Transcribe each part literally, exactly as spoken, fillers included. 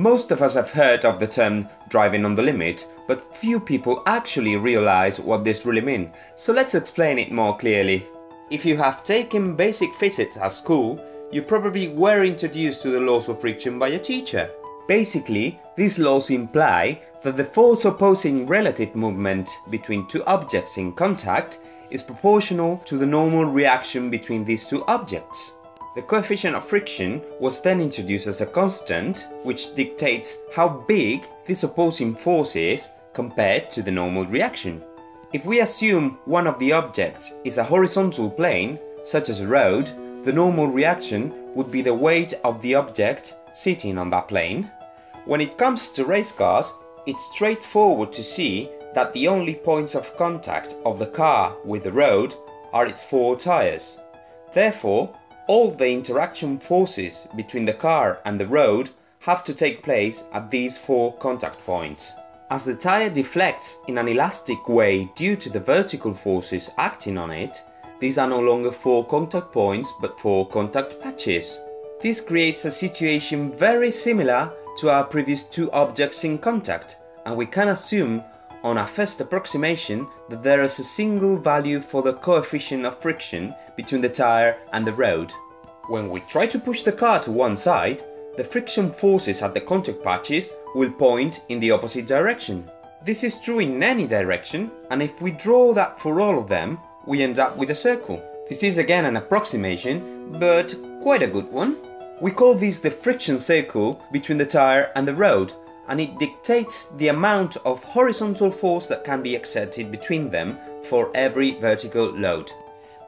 Most of us have heard of the term driving on the limit, but few people actually realize what this really means, so let's explain it more clearly. If you have taken basic physics at school, you probably were introduced to the laws of friction by your teacher. Basically, these laws imply that the force opposing relative movement between two objects in contact is proportional to the normal reaction between these two objects. The coefficient of friction was then introduced as a constant, which dictates how big this opposing force is compared to the normal reaction. If we assume one of the objects is a horizontal plane, such as a road, the normal reaction would be the weight of the object sitting on that plane. When it comes to race cars, it's straightforward to see that the only points of contact of the car with the road are its four tires. Therefore, all the interaction forces between the car and the road have to take place at these four contact points. As the tire deflects in an elastic way due to the vertical forces acting on it, these are no longer four contact points but four contact patches. This creates a situation very similar to our previous two objects in contact, and we can assume on our first approximation that there is a single value for the coefficient of friction between the tire and the road. When we try to push the car to one side, the friction forces at the contact patches will point in the opposite direction. This is true in any direction, and if we draw that for all of them, we end up with a circle. This is again an approximation, but quite a good one. We call this the friction circle between the tire and the road, and it dictates the amount of horizontal force that can be exerted between them for every vertical load.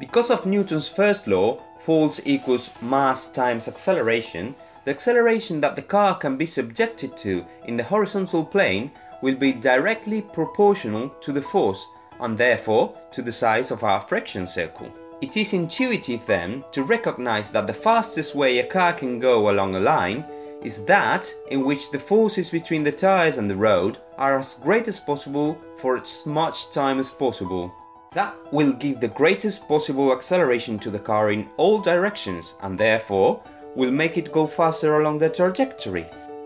Because of Newton's first law, force equals mass times acceleration, the acceleration that the car can be subjected to in the horizontal plane will be directly proportional to the force, and therefore to the size of our friction circle. It is intuitive then to recognize that the fastest way a car can go along a line is that in which the forces between the tires and the road are as great as possible for as much time as possible. That will give the greatest possible acceleration to the car in all directions, and therefore will make it go faster along the trajectory.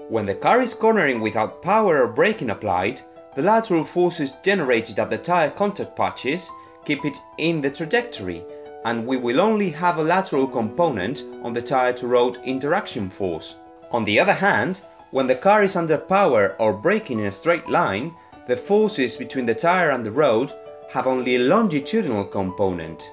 When the car is cornering without power or braking applied, the lateral forces generated at the tire contact patches keep it in the trajectory, and we will only have a lateral component on the tire to road interaction force. On the other hand, when the car is under power or braking in a straight line, the forces between the tire and the road have only a longitudinal component.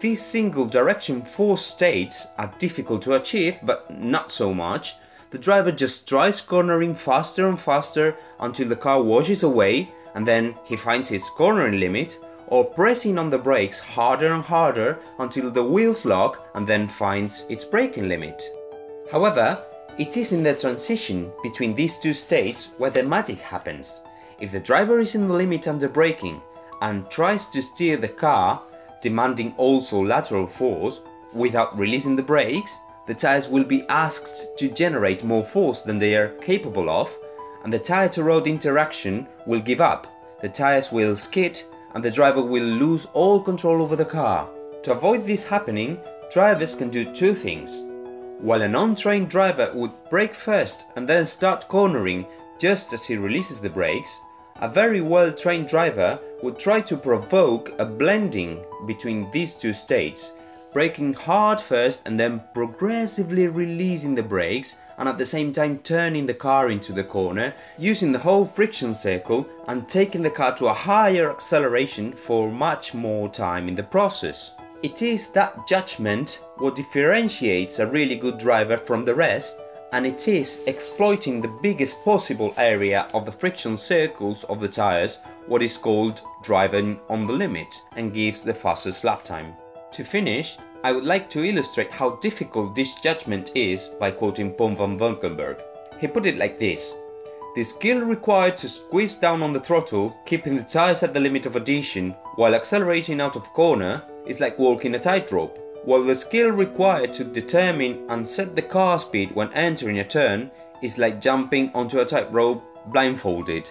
These single direction force states are difficult to achieve, but not so much. The driver just tries cornering faster and faster until the car washes away, and then he finds his cornering limit, or pressing on the brakes harder and harder until the wheels lock and then finds its braking limit. However, it is in the transition between these two states where the magic happens. If the driver is in the limit under braking and tries to steer the car, demanding also lateral force, without releasing the brakes, the tires will be asked to generate more force than they are capable of, and the tire-to-road interaction will give up, the tires will skid, and the driver will lose all control over the car. To avoid this happening, drivers can do two things. While an untrained driver would brake first and then start cornering just as he releases the brakes, a very well-trained driver would try to provoke a blending between these two states, braking hard first and then progressively releasing the brakes, and at the same time turning the car into the corner, using the whole friction circle and taking the car to a higher acceleration for much more time in the process. It is that judgment what differentiates a really good driver from the rest, and it is exploiting the biggest possible area of the friction circles of the tires, what is called driving on the limit, and gives the fastest lap time. To finish, I would like to illustrate how difficult this judgment is by quoting Paul Van Valkenburgh. He put it like this: the skill required to squeeze down on the throttle, keeping the tires at the limit of adhesion while accelerating out of corner, is like walking a tightrope, while the skill required to determine and set the car speed when entering a turn is like jumping onto a tightrope blindfolded.